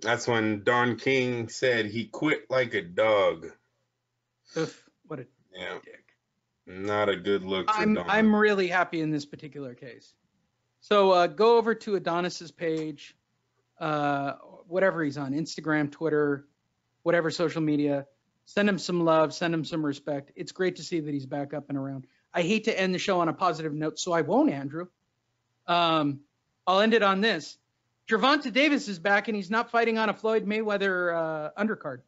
That's when Don King said he quit like a dog. Oof, what a dick. Not a good look for Don. I'm really happy in this particular case. So go over to Adonis's page, whatever he's on, Instagram, Twitter, whatever social media. Send him some love, send him some respect. It's great to see that he's back up and around. I hate to end the show on a positive note, so I won't, Andrew. I'll end it on this. Gervonta Davis is back, and he's not fighting on a Floyd Mayweather undercard.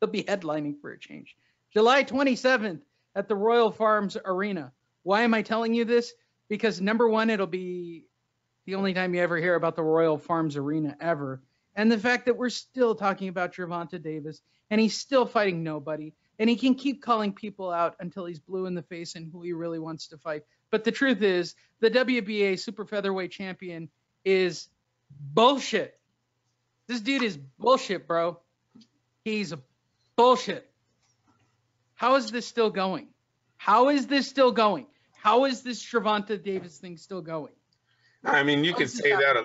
He'll be headlining for a change. July 27th at the Royal Farms Arena. Why am I telling you this? Because, number one, it'll be the only time you ever hear about the Royal Farms Arena ever. And the fact that we're still talking about Gervonta Davis, and he's still fighting nobody, and he can keep calling people out until he's blue in the face and who he really wants to fight. But the truth is, the WBA super featherweight champion is bullshit. This dude is bullshit, bro. He's bullshit. How is this still going? How is this still going? How is this Gervonta Davis thing still going? I mean, you could say that.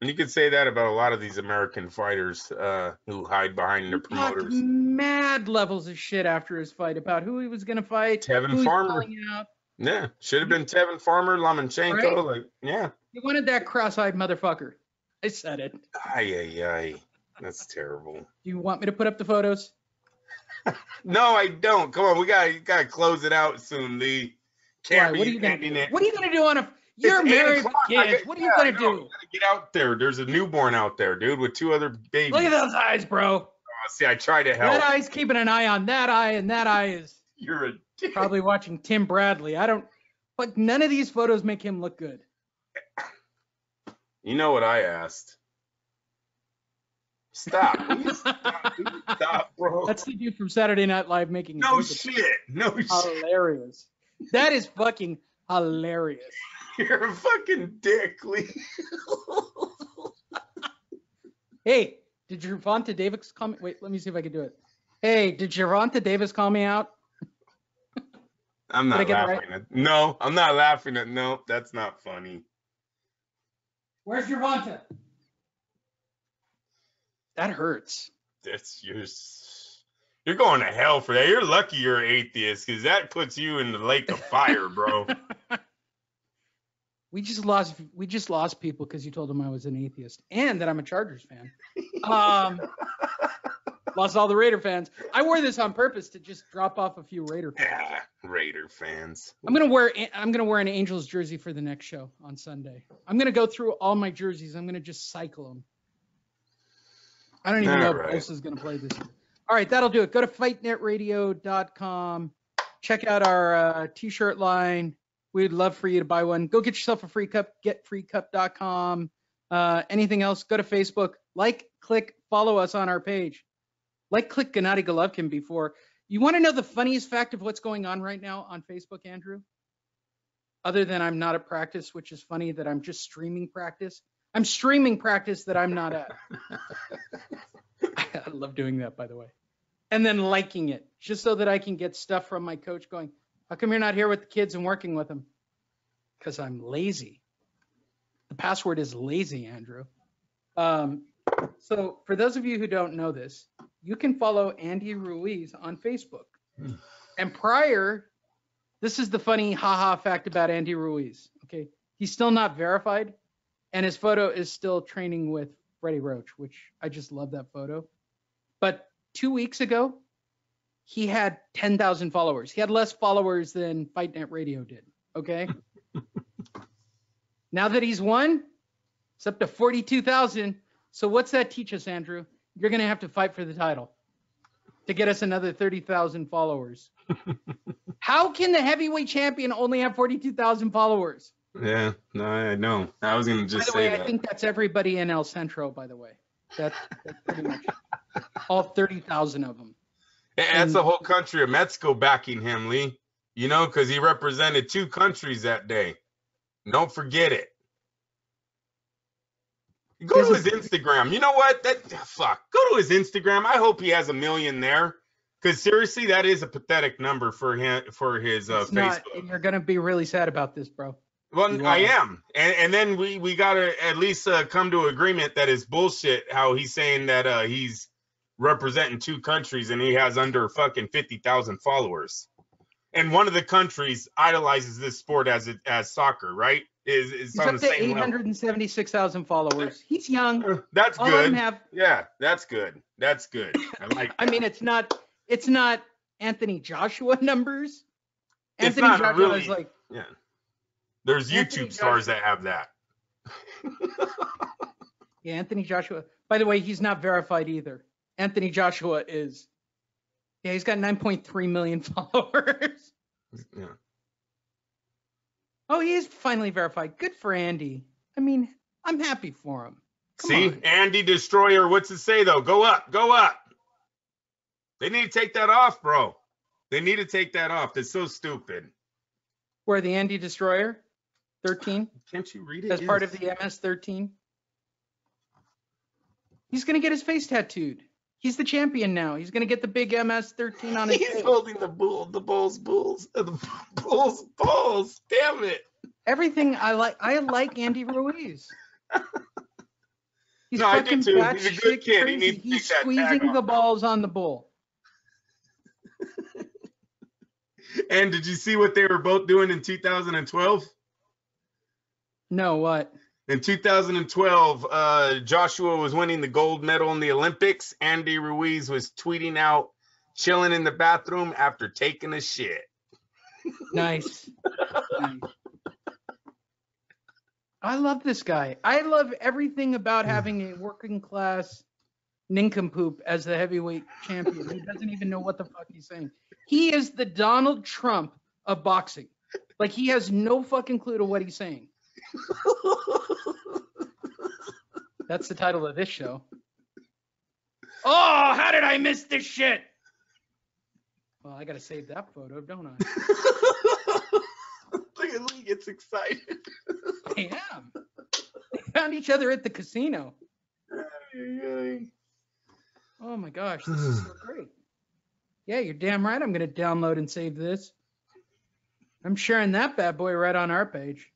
You could say that about a lot of these American fighters who hide behind their promoters. Mad levels of shit after his fight about who he was going to fight. Tevin Farmer. Yeah, should have been Tevin Farmer, Lomachenko. Right? Like, yeah. He wanted that cross-eyed motherfucker. I said it. Ay. That's terrible. Do you want me to put up the photos? No, I don't. Come on, we gotta close it out soon, Lee. Can't be ending it. What are you gonna do on a? You're married with kids. What are you gonna do? Get out there. There's a newborn out there, dude, with two other babies. Look at those eyes, bro. Oh, see, I try to help. That eye's keeping an eye on that eye, and that eye is. You're a dick. Probably watching Tim Bradley. I don't. But none of these photos make him look good. You know what I asked? Stop. Stop, bro. That's the dude from Saturday Night Live making no shit. No shit. Hilarious. That is fucking hilarious. You're a fucking dick, Lee. Hey, did Gervonta Davis call me? Wait, let me see if I can do it. Hey, did Gervonta Davis call me out? I'm not laughing. Right? No, I'm not laughing at. No, that's not funny. Where's Gervonta? That hurts. That's you're going to hell for that. You're lucky you're an atheist because that puts you in the lake of fire, bro. We just lost people because you told them I was an atheist and that I'm a Chargers fan. Lost all the Raider fans. I wore this on purpose to just drop off a few Raider fans. Yeah, Raider fans. I'm gonna wear an Angels jersey for the next show on Sunday. I'm gonna go through all my jerseys. I'm gonna just cycle them. I don't even know if Bosa's gonna play this year. All right, that'll do it. Go to fightnetradio.com. Check out our t-shirt line. We'd love for you to buy one. Go get yourself a free cup. Getfreecup.com. Anything else? Go to Facebook. Like, click, follow us on our page. like Gennady Golovkin before. You want to know the funniest fact of what's going on right now on Facebook, Andrew? Other than I'm not at practice, which is funny that I'm just streaming practice. I'm streaming practice that I'm not at. I love doing that, by the way. And then liking it, just so that I can get stuff from my coach going, how come you're not here with the kids and working with them? Because I'm lazy. The password is lazy, Andrew. So for those of you who don't know this, you can follow Andy Ruiz on Facebook. And prior, this is the funny haha fact about Andy Ruiz. Okay, he's still not verified, and his photo is still training with Freddie Roach, which I just love that photo. But 2 weeks ago, he had 10,000 followers. He had less followers than FightNet Radio did, okay? Now that he's won, it's up to 42,000. So what's that teach us, Andrew? You're going to have to fight for the title to get us another 30,000 followers. How can the heavyweight champion only have 42,000 followers? Yeah, no, I know. I was going to just say that. By the way, I think that's everybody in El Centro, by the way. That's pretty much all 30,000 of them. That's the whole country of Mexico backing him, Lee. You know, because he represented two countries that day. Don't forget it. Go to his Instagram. You know what? Go to his Instagram. I hope he has a million there, because seriously, that is a pathetic number for him, for his Facebook. You're gonna be really sad about this, bro. Well, yeah. I am, and then we gotta at least come to agreement that it's bullshit. How he's saying that he's representing two countries and he has under fucking 50,000 followers, and one of the countries idolizes this sport as soccer, right? He's on up the to 876,000 followers. He's young. That's all good. Yeah, that's good. That's good. I like that. I mean, it's not Anthony Joshua numbers. Anthony Joshua really, is like, yeah. There's YouTube stars that have that. Yeah, Anthony Joshua. By the way, he's not verified either. Anthony Joshua is. Yeah, he's got 9.3 million followers. Yeah. Oh, he is finally verified. Good for Andy. I mean, I'm happy for him. Come on. Andy Destroyer, what's it say, though? Go up, go up. They need to take that off, bro. They need to take that off. That's so stupid. Where the Andy Destroyer 13? Can't you read it? As part of the MS-13? He's going to get his face tattooed. He's the champion now. He's going to get the big MS-13 on his face. He's holding the bull's balls. Damn it. Everything I like Andy Ruiz. He's I do too. He's a good kid. He needs He's to squeezing the balls on the bull. And did you see what they were both doing in 2012? No, what? In 2012, Joshua was winning the gold medal in the Olympics. Andy Ruiz was tweeting out, chilling in the bathroom after taking a shit. Nice. Nice. I love this guy. I love everything about having a working class nincompoop as the heavyweight champion who doesn't even know what the fuck he's saying. He is the Donald Trump of boxing. Like, he has no fucking clue to what he's saying. That's the title of this show. Oh, how did I miss this shit? Well, I gotta save that photo, don't I? Look at Lee gets excited. I am. They found each other at the casino. Oh my gosh, this is so great. Yeah, you're damn right. I'm gonna download and save this. I'm sharing that bad boy right on our page.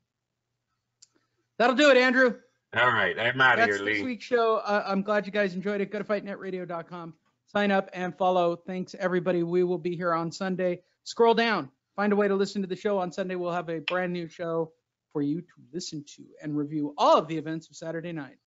That'll do it, Andrew. All right, I'm out of here, Lee. That's this week's show. I'm glad you guys enjoyed it. Go to fightnetradio.com. Sign up and follow. Thanks, everybody. We will be here on Sunday. Scroll down. Find a way to listen to the show. On Sunday, we'll have a brand new show for you to listen to and review all of the events of Saturday night.